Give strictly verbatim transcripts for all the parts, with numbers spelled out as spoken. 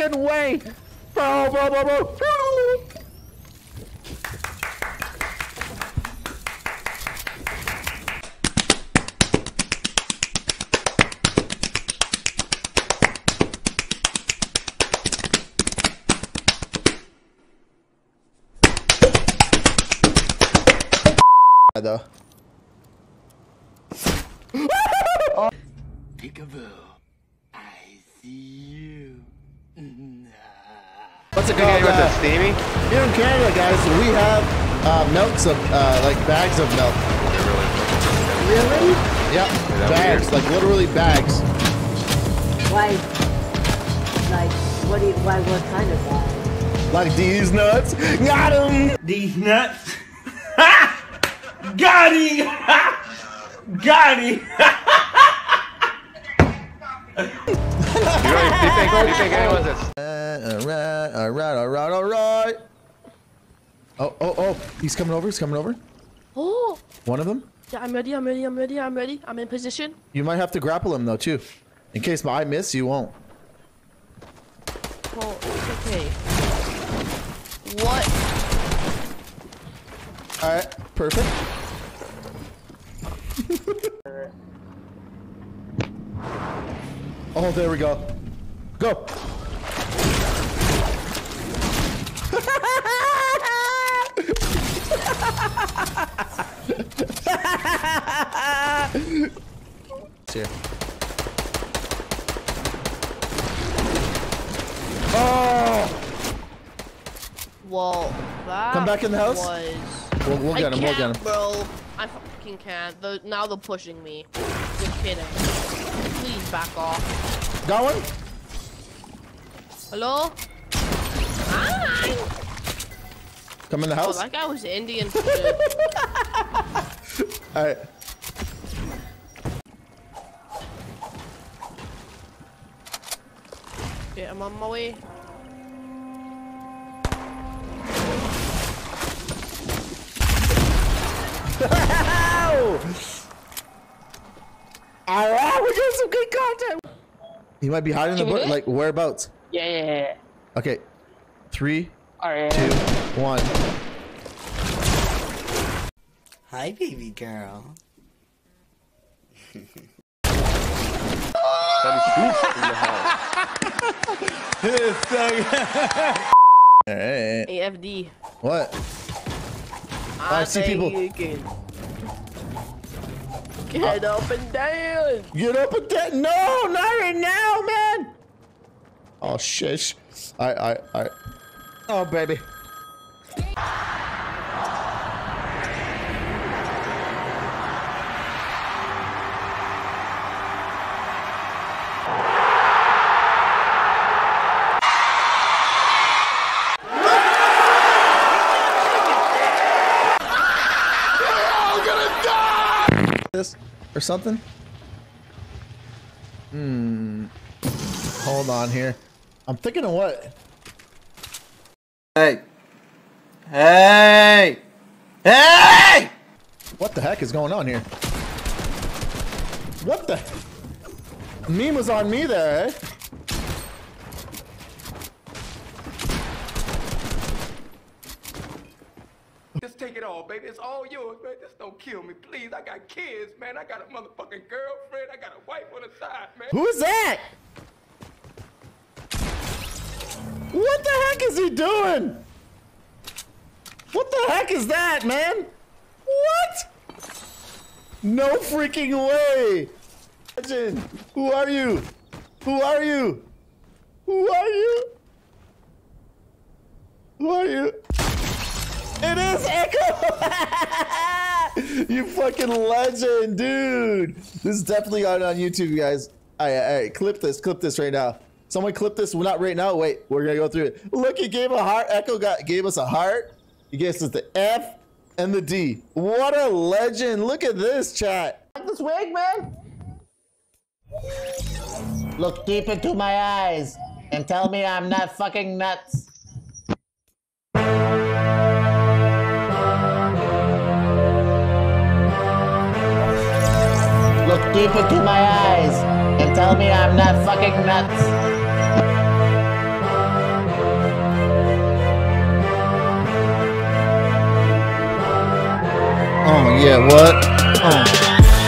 freaking way! Bro, bro, bro, bro. Though. Oh. Peekaboo, I see you. What's a good game with the steamy? Here in Canada, guys, we have uh, milks of uh, like bags of milk. Really? Yep. Bags, weird? Like literally bags. Why? Like what? Do you, why? What kind of bag? Like these nuts. Got 'em. These nuts. Got him! Got him! You think anyone's this? Alright, alright, alright, alright! Oh, oh, oh! He's coming over, he's coming over. Oh! One of them? Yeah, I'm ready, I'm ready, I'm ready, I'm ready. I'm in position. You might have to grapple him though, too. In case I miss, you won't. Oh, it's okay. What? Alright, perfect. Oh, there we go. Go! Here. Oh! Well, that Come back in the house? Was... We'll, we'll get him, we'll get him. Bro, I fucking can't. They're, now they're pushing me. Just kidding. Please back off. Got one? Hello? Hi! Come in the house? Oh, that guy was Indian. Alright. Okay, I'm on my way. Alright, we're doing some good content. He might be hiding in the bush, like whereabouts? Yeah, yeah, yeah. Okay, three, All right. two, one. Hi, baby girl. Alright. A F D. What? Oh, I see people. Can... Get uh, up and down. Get up and down. No, not right now, man. Oh shit. I, I, I. Oh baby. Or something? Hmm. Hold on here. I'm thinking of what? Hey. Hey. Hey! What the heck is going on here? What the? Meme was on me there, eh? Take it all, baby. It's all yours, man. Just don't kill me, please. I got kids, man. I got a motherfucking girlfriend. I got a wife on the side, man. Who's that? What the heck is he doing? What the heck is that, man? What? No freaking way. Imagine. Who are you? Who are you? Who are you? Who are you? It is Echo! You fucking legend, dude! This is definitely on, on YouTube, guys. Alright, alright, clip this, clip this right now. Someone clip this, well, not right now, wait, we're gonna go through it. Look, he gave a heart, Echo got, gave us a heart. He gave us the F and the D. What a legend, look at this, chat. Like this wig, man? Look deep into my eyes and tell me I'm not fucking nuts. Look deep into my eyes and tell me I'm not fucking nuts. Uh, yeah, what? Uh.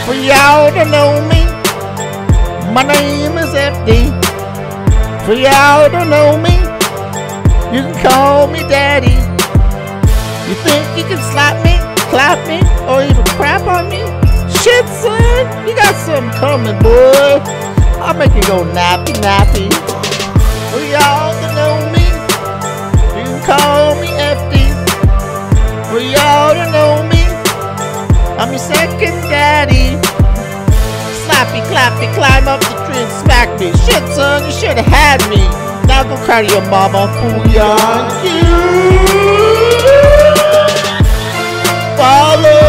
For y'all to know me, my name is F D. For y'all to know me, you can call me daddy. You think you can slap me, clap me, or even crap on me? Shit, son, you got something coming, boy. I'll make you go nappy, nappy. For y'all to know me, you can call me F D. For y'all to know me, I'm your second daddy. Slappy, clappy, climb up the tree and smack me. Shit, son, you should have had me. Now go cry to your mama, fool beyond you. Follow